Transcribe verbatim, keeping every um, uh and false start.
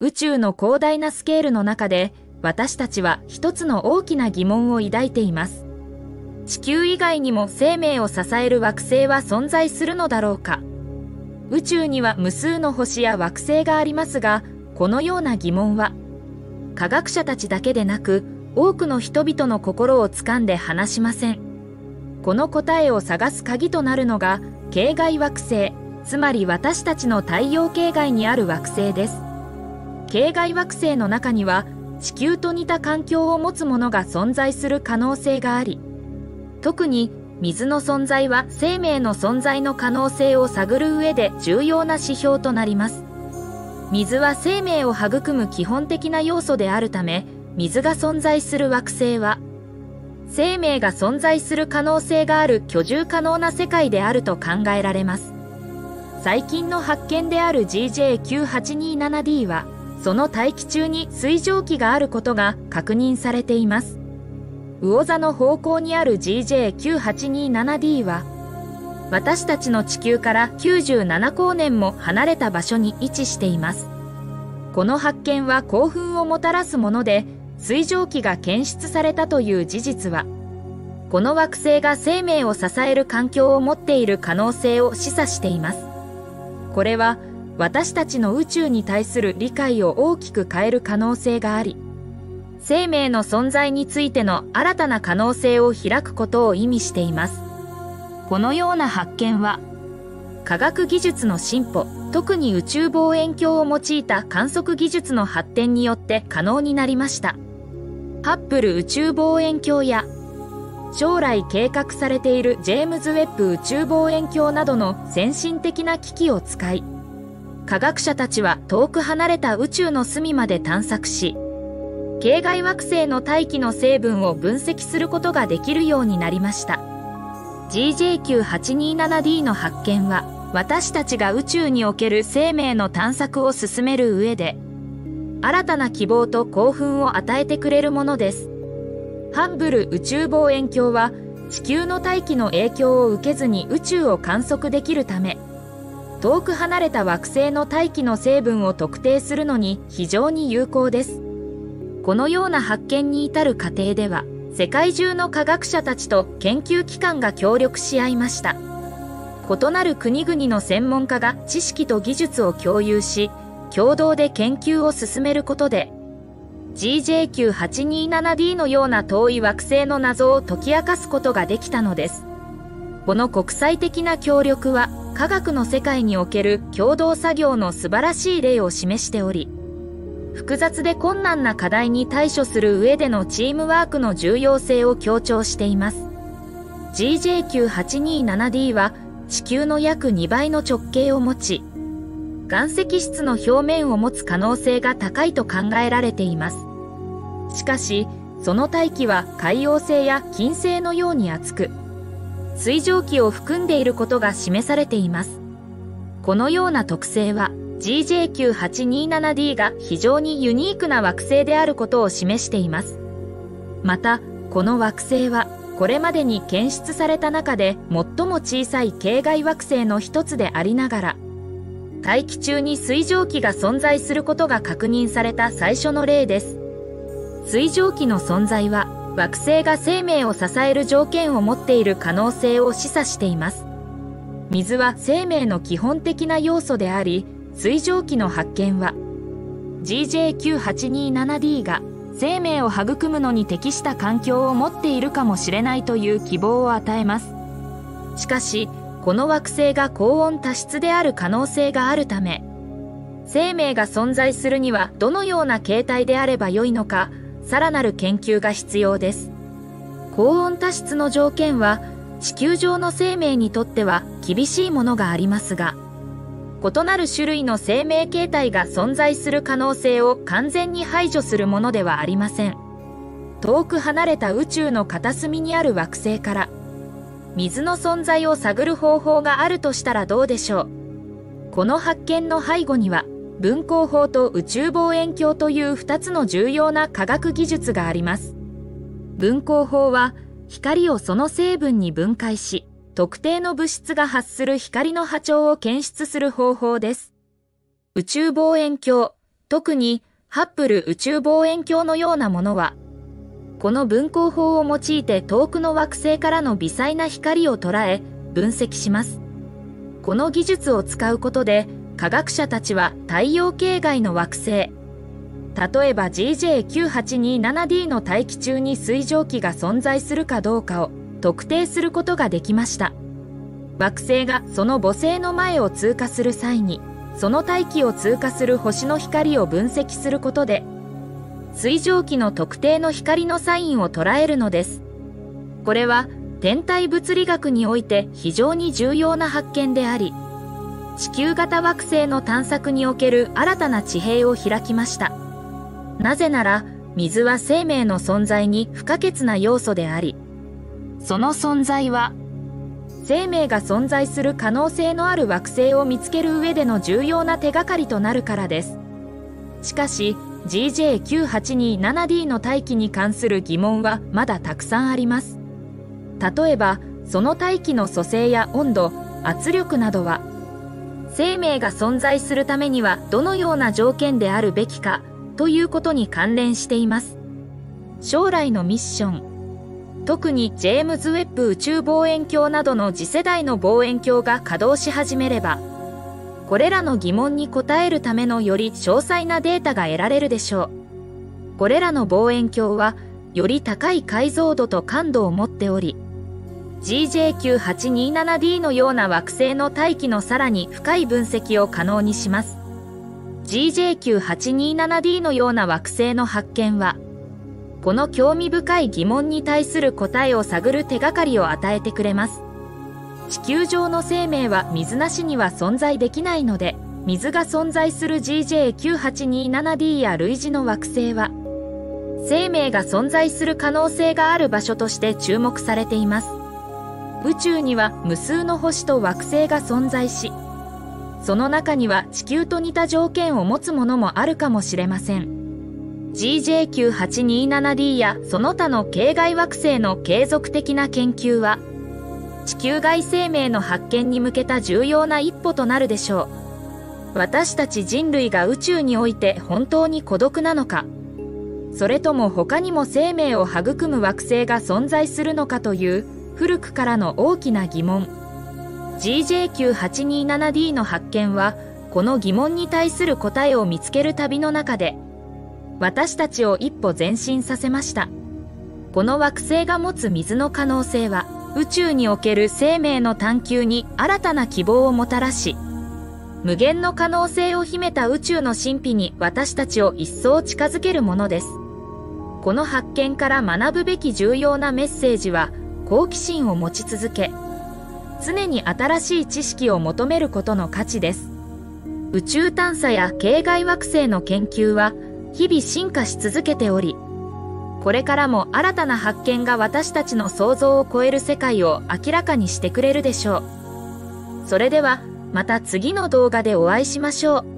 宇宙の広大なスケールの中で、私たちは一つの大きな疑問を抱いています。地球以外にも生命を支える惑星は存在するのだろうか。宇宙には無数の星や惑星がありますが、このような疑問は、科学者たちだけでなく、多くの人々の心を掴んで離しません。この答えを探す鍵となるのが、系外惑星、つまり私たちの太陽系外にある惑星です。系外惑星の中には、地球と似た環境を持つものが存在する可能性があり、特に水の存在は生命の存在の可能性を探る上で重要な指標となります。水は生命を育む基本的な要素であるため、水が存在する惑星は、生命が存在する可能性がある居住可能な世界であると考えられます。最近の発見である ジージェーきゅうはちにーななディー は、その大気中に水蒸気があることが確認されています。魚座の方向にある ジージェーきゅうはちにーななディー は、私たちの地球からきゅうじゅうななこうねんも離れた場所に位置しています。この発見は興奮をもたらすもので、水蒸気が検出されたという事実は、この惑星が生命を支える環境を持っている可能性を示唆しています。これは、私たちの宇宙に対する理解を大きく変える可能性があり、生命の存在についての新たな可能性を開くことを意味しています。このような発見は、科学技術の進歩、特に宇宙望遠鏡を用いた観測技術の発展によって可能になりました。ハッブル宇宙望遠鏡や、将来計画されているジェームズ・ウェッブ宇宙望遠鏡などの先進的な機器を使い、科学者たちは遠く離れた宇宙の隅まで探索し、系外惑星の大気の成分を分析することができるようになりました。ジージェーきゅうはちにーななディー の発見は、私たちが宇宙における生命の探索を進める上で、新たな希望と興奮を与えてくれるものです。ハッブル宇宙望遠鏡は、地球の大気の影響を受けずに宇宙を観測できるため、遠く離れた惑星の大気の成分を特定するのに非常に有効です。このような発見に至る過程では、世界中の科学者たちと研究機関が協力し合いました。異なる国々の専門家が知識と技術を共有し、共同で研究を進めることで、ジージェーきゅうはちにーななディー のような遠い惑星の謎を解き明かすことができたのです。この国際的な協力は、科学の世界における共同作業の素晴らしい例を示しており、複雑で困難な課題に対処する上でのチームワークの重要性を強調しています。ジージェーきゅうはちにーななディー は地球の約にばいの直径を持ち、岩石質の表面を持つ可能性が高いと考えられています。しかし、その大気は海王星や金星のように厚く、水蒸気を含んでいることが示されています。このような特性は ジージェーきゅうはちにーななディー が非常にユニークな惑星であることを示しています。また、この惑星はこれまでに検出された中で最も小さい系外惑星の一つでありながら、大気中に水蒸気が存在することが確認された最初の例です。水蒸気の存在は、惑星が生命を支える条件を持っている可能性を示唆しています。水は生命の基本的な要素であり、水蒸気の発見は、ジージェーきゅうはちにーななディー が生命を育むのに適した環境を持っているかもしれないという希望を与えます。しかし、この惑星が高温多湿である可能性があるため、生命が存在するにはどのような形態であればよいのか、さらなる研究が必要です。高温多湿の条件は、地球上の生命にとっては厳しいものがありますが、異なる種類の生命形態が存在する可能性を完全に排除するものではありません。遠く離れた宇宙の片隅にある惑星から、水の存在を探る方法があるとしたらどうでしょう。この発見の背後には、分光法と宇宙望遠鏡というふたつの重要な科学技術があります。分光法は光をその成分に分解し、特定の物質が発する光の波長を検出する方法です。宇宙望遠鏡特にハッブル宇宙望遠鏡のようなものは、この分光法を用いて遠くの惑星からの微細な光を捉え、分析します。この技術を使うことで、科学者たちは太陽系外の惑星、例えば ジージェーきゅうはちにーななディー の大気中に水蒸気が存在するかどうかを特定することができました。惑星がその母星の前を通過する際に、その大気を通過する星の光を分析することで、水蒸気の特定の光のサインを捉えるのです。これは天体物理学において非常に重要な発見であり、地球型惑星の探索における新たな地平を開きました。なぜなら、水は生命の存在に不可欠な要素であり、その存在は、生命が存在する可能性のある惑星を見つける上での重要な手がかりとなるからです。しかし、ジージェーきゅうはちにーななディー の大気に関する疑問はまだたくさんあります。例えば、その大気の組成や温度、圧力などは、生命が存在するためにはどのような条件であるべきかということに関連しています。将来のミッション、特にジェームズ・ウェッブ宇宙望遠鏡などの次世代の望遠鏡が稼働し始めれば、これらの疑問に答えるためのより詳細なデータが得られるでしょう。これらの望遠鏡はより高い解像度と感度を持っており、ジージェーきゅうはちにーななディー のような惑星の大気のさらに深い分析を可能にします。ジージェーきゅうはちにーななディー のような惑星の発見は、この興味深い疑問に対する答えを探る手がかりを与えてくれます。地球上の生命は水なしには存在できないので、水が存在する ジージェーきゅうはちにーななディー や類似の惑星は、生命が存在する可能性がある場所として注目されています。宇宙には無数の星と惑星が存在し、その中には地球と似た条件を持つものもあるかもしれません。ジージェーきゅうはちにーななディー やその他の系外惑星の継続的な研究は、地球外生命の発見に向けた重要な一歩となるでしょう。私たち人類が宇宙において本当に孤独なのか、それとも他にも生命を育む惑星が存在するのかという古くからの大きな疑問。ジージェーきゅうはちにーななディー の発見は、この疑問に対する答えを見つける旅の中で、私たちを一歩前進させました。この惑星が持つ水の可能性は、宇宙における生命の探求に新たな希望をもたらし、無限の可能性を秘めた宇宙の神秘に私たちを一層近づけるものです。この発見から学ぶべき重要なメッセージは、好奇心を持ち続け、常に新しい知識を求めることの価値です。宇宙探査や系外惑星の研究は日々進化し続けており、これからも新たな発見が私たちの想像を超える世界を明らかにしてくれるでしょう。それではまた次の動画でお会いしましょう。